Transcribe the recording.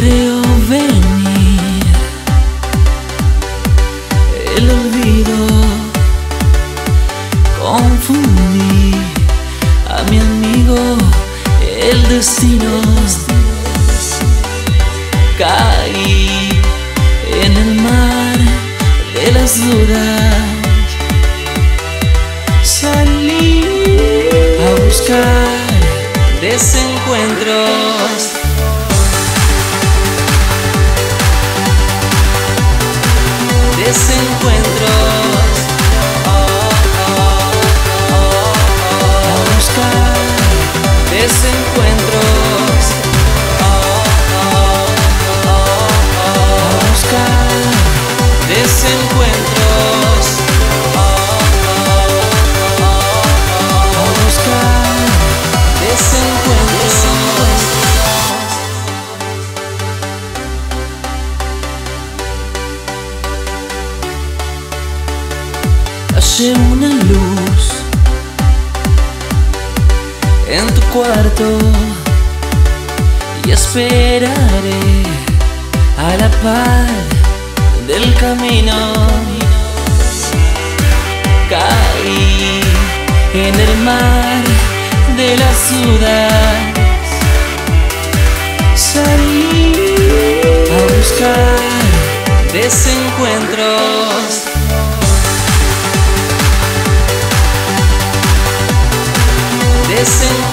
creo venir el olvido, confundí a mi amigo, el destino. Caí en el mar de las dudas, salí a buscar desencuentros. Desencuentros, a buscar desencuentros, a buscar desencuentros, a buscar desencuentros. Hallé una luz en tu cuarto y esperaré a la par del camino. Caí en el mar de la ciudad, salí a buscar desencuentros. Listen.